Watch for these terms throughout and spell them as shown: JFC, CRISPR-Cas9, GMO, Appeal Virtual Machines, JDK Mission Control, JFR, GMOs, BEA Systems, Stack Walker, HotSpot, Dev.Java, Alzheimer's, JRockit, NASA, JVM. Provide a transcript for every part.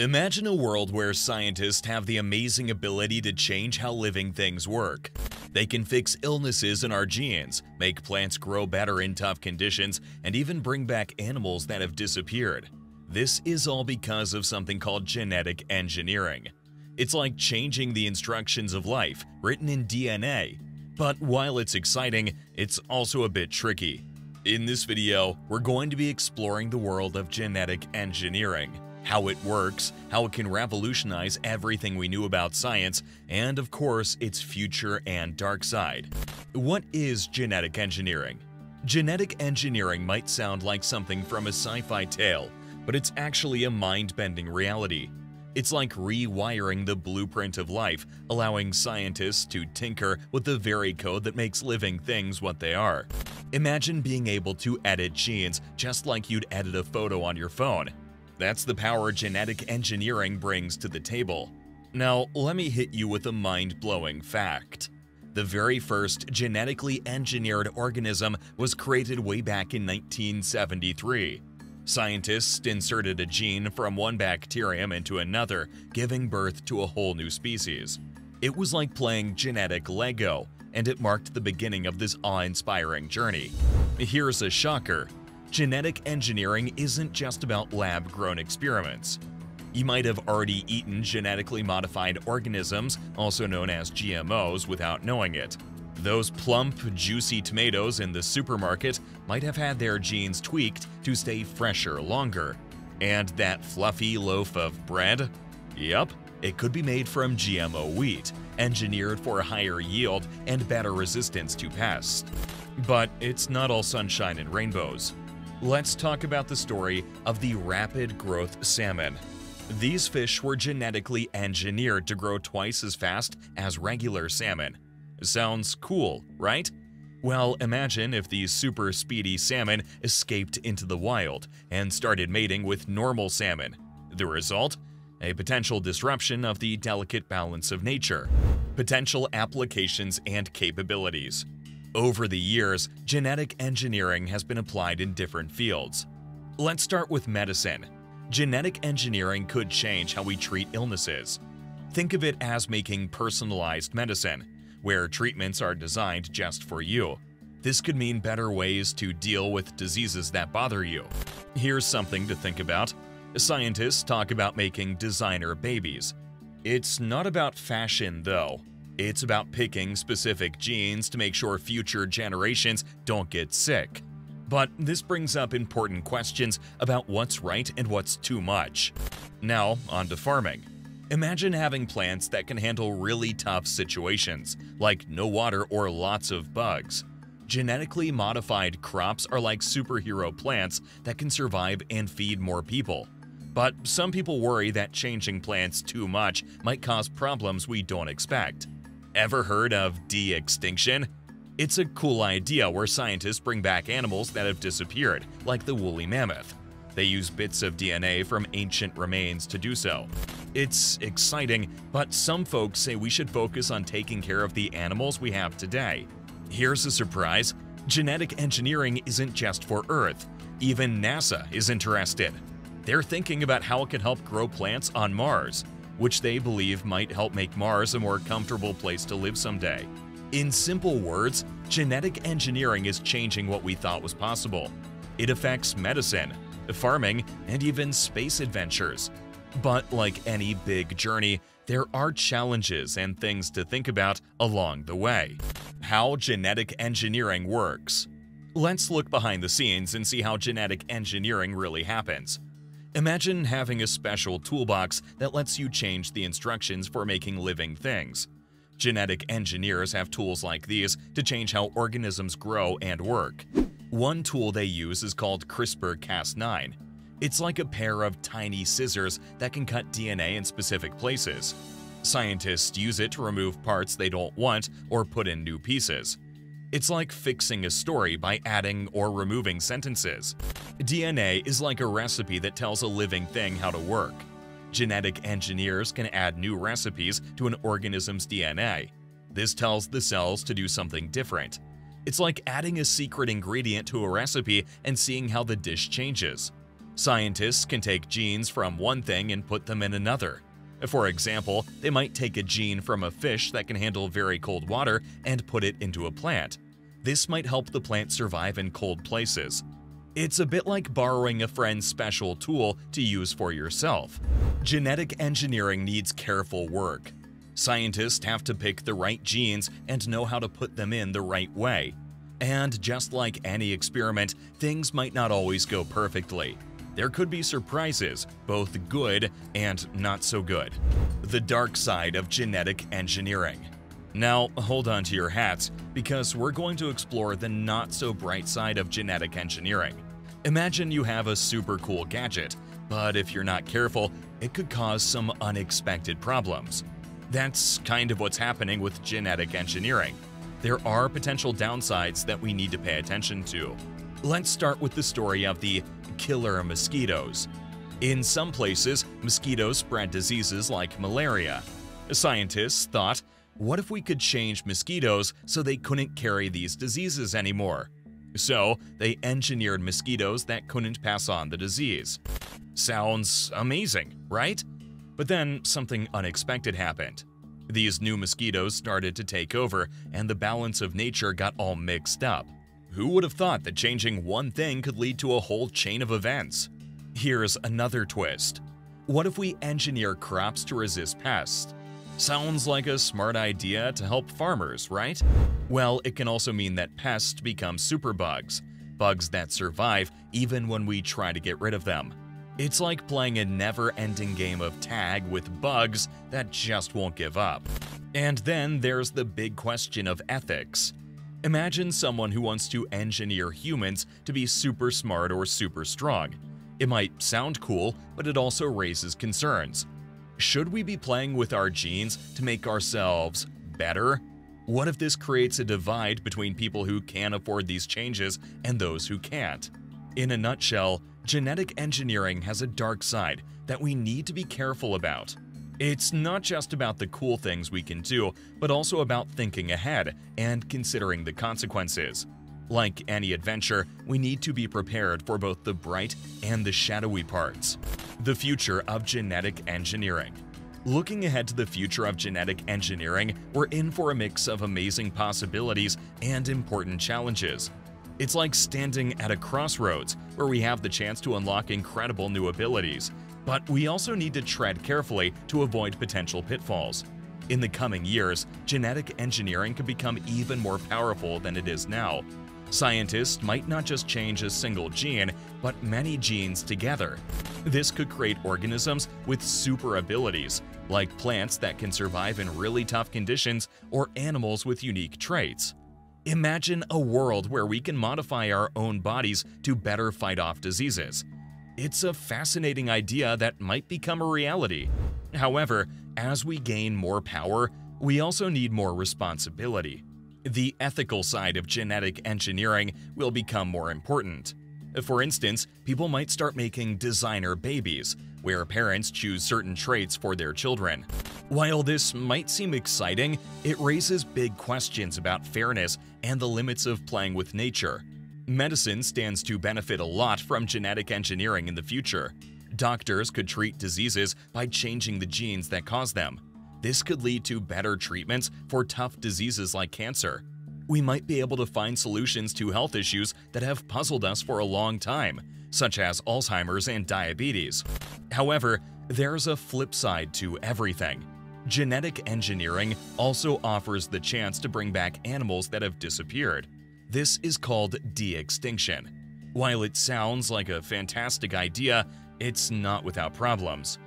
Imagine a world where scientists have the amazing ability to change how living things work. They can fix illnesses in our genes, make plants grow better in tough conditions, and even bring back animals that have disappeared. This is all because of something called genetic engineering. It's like changing the instructions of life, written in DNA. But while it's exciting, it's also a bit tricky. In this video, we're going to be exploring the world of genetic engineering. How it works, how it can revolutionize everything we knew about science, and of course, its future and dark side. What is genetic engineering? Genetic engineering might sound like something from a sci-fi tale, but it's actually a mind-bending reality. It's like rewiring the blueprint of life, allowing scientists to tinker with the very code that makes living things what they are. Imagine being able to edit genes just like you'd edit a photo on your phone. That's the power genetic engineering brings to the table. Now, let me hit you with a mind-blowing fact. The very first genetically engineered organism was created way back in 1973. Scientists inserted a gene from one bacterium into another, giving birth to a whole new species. It was like playing genetic Lego, and it marked the beginning of this awe-inspiring journey. Here's a shocker. Genetic engineering isn't just about lab-grown experiments. You might have already eaten genetically modified organisms, also known as GMOs, without knowing it. Those plump, juicy tomatoes in the supermarket might have had their genes tweaked to stay fresher longer. And that fluffy loaf of bread? Yep, it could be made from GMO wheat, engineered for higher yield and better resistance to pests. But it's not all sunshine and rainbows. Let's talk about the story of the rapid growth salmon. These fish were genetically engineered to grow twice as fast as regular salmon. Sounds cool, right? Well, imagine if these super speedy salmon escaped into the wild and started mating with normal salmon. The result? A potential disruption of the delicate balance of nature. Potential applications and capabilities. Over the years, genetic engineering has been applied in different fields. Let's start with medicine. Genetic engineering could change how we treat illnesses. Think of it as making personalized medicine, where treatments are designed just for you. This could mean better ways to deal with diseases that bother you. Here's something to think about. Scientists talk about making designer babies. It's not about fashion, though. It's about picking specific genes to make sure future generations don't get sick. But this brings up important questions about what's right and what's too much. Now, on to farming. Imagine having plants that can handle really tough situations, like no water or lots of bugs. Genetically modified crops are like superhero plants that can survive and feed more people. But some people worry that changing plants too much might cause problems we don't expect. Ever heard of de-extinction? It's a cool idea where scientists bring back animals that have disappeared, like the woolly mammoth. They use bits of DNA from ancient remains to do so. It's exciting, but some folks say we should focus on taking care of the animals we have today. Here's a surprise. Genetic engineering isn't just for Earth. Even NASA is interested. They're thinking about how it can help grow plants on Mars, which they believe might help make Mars a more comfortable place to live someday. In simple words, genetic engineering is changing what we thought was possible. It affects medicine, farming, and even space adventures. But like any big journey, there are challenges and things to think about along the way. How genetic engineering works. Let's look behind the scenes and see how genetic engineering really happens. Imagine having a special toolbox that lets you change the instructions for making living things. Genetic engineers have tools like these to change how organisms grow and work. One tool they use is called CRISPR-Cas9. It's like a pair of tiny scissors that can cut DNA in specific places. Scientists use it to remove parts they don't want or put in new pieces. It's like fixing a story by adding or removing sentences. DNA is like a recipe that tells a living thing how to work. Genetic engineers can add new recipes to an organism's DNA. This tells the cells to do something different. It's like adding a secret ingredient to a recipe and seeing how the dish changes. Scientists can take genes from one thing and put them in another. For example, they might take a gene from a fish that can handle very cold water and put it into a plant. This might help the plant survive in cold places. It's a bit like borrowing a friend's special tool to use for yourself. Genetic engineering needs careful work. Scientists have to pick the right genes and know how to put them in the right way. And just like any experiment, things might not always go perfectly. There could be surprises, both good and not so good. The dark side of genetic engineering. Now, hold on to your hats, because we're going to explore the not-so-bright side of genetic engineering. Imagine you have a super cool gadget, but if you're not careful, it could cause some unexpected problems. That's kind of what's happening with genetic engineering. There are potential downsides that we need to pay attention to. Let's start with the story of the killer mosquitoes. In some places, mosquitoes spread diseases like malaria. Scientists thought, what if we could change mosquitoes so they couldn't carry these diseases anymore? So, they engineered mosquitoes that couldn't pass on the disease. Sounds amazing, right? But then something unexpected happened. These new mosquitoes started to take over, and the balance of nature got all mixed up. Who would have thought that changing one thing could lead to a whole chain of events? Here's another twist. What if we engineer crops to resist pests? Sounds like a smart idea to help farmers, right? Well, it can also mean that pests become superbugs, bugs that survive even when we try to get rid of them. It's like playing a never-ending game of tag with bugs that just won't give up. And then there's the big question of ethics. Imagine someone who wants to engineer humans to be super smart or super strong. It might sound cool, but it also raises concerns. Should we be playing with our genes to make ourselves better? What if this creates a divide between people who can afford these changes and those who can't? In a nutshell, genetic engineering has a dark side that we need to be careful about. It's not just about the cool things we can do, but also about thinking ahead and considering the consequences. Like any adventure, we need to be prepared for both the bright and the shadowy parts. The future of genetic engineering. Looking ahead to the future of genetic engineering, we're in for a mix of amazing possibilities and important challenges. It's like standing at a crossroads where we have the chance to unlock incredible new abilities, but we also need to tread carefully to avoid potential pitfalls. In the coming years, genetic engineering could become even more powerful than it is now. Scientists might not just change a single gene, but many genes together. This could create organisms with super abilities, like plants that can survive in really tough conditions or animals with unique traits. Imagine a world where we can modify our own bodies to better fight off diseases. It's a fascinating idea that might become a reality. However, as we gain more power, we also need more responsibility. The ethical side of genetic engineering will become more important. For instance, people might start making designer babies, where parents choose certain traits for their children. While this might seem exciting, it raises big questions about fairness and the limits of playing with nature. Medicine stands to benefit a lot from genetic engineering in the future. Doctors could treat diseases by changing the genes that cause them. This could lead to better treatments for tough diseases like cancer. We might be able to find solutions to health issues that have puzzled us for a long time, such as Alzheimer's and diabetes. However, there's a flip side to everything. Genetic engineering also offers the chance to bring back animals that have disappeared. This is called de-extinction. While it sounds like a fantastic idea, it's not without problems.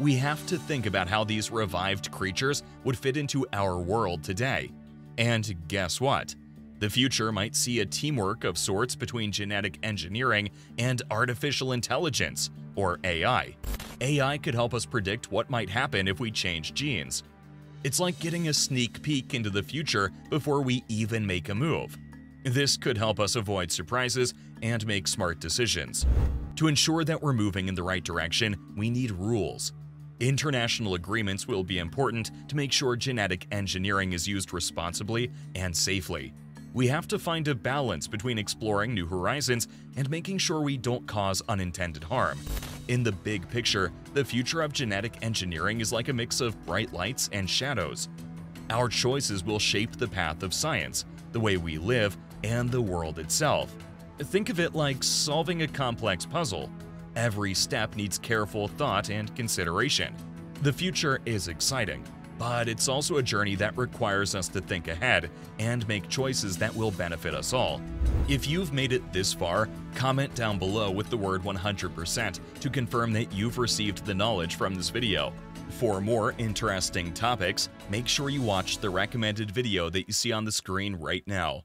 We have to think about how these revived creatures would fit into our world today. And guess what? The future might see a teamwork of sorts between genetic engineering and artificial intelligence, or AI. AI could help us predict what might happen if we change genes. It's like getting a sneak peek into the future before we even make a move. This could help us avoid surprises and make smart decisions. To ensure that we're moving in the right direction, we need rules. International agreements will be important to make sure genetic engineering is used responsibly and safely. We have to find a balance between exploring new horizons and making sure we don't cause unintended harm. In the big picture, the future of genetic engineering is like a mix of bright lights and shadows. Our choices will shape the path of science, the way we live, and the world itself. Think of it like solving a complex puzzle. Every step needs careful thought and consideration. The future is exciting, but it's also a journey that requires us to think ahead and make choices that will benefit us all. If you've made it this far, comment down below with the word 100% to confirm that you've received the knowledge from this video. For more interesting topics, make sure you watch the recommended video that you see on the screen right now.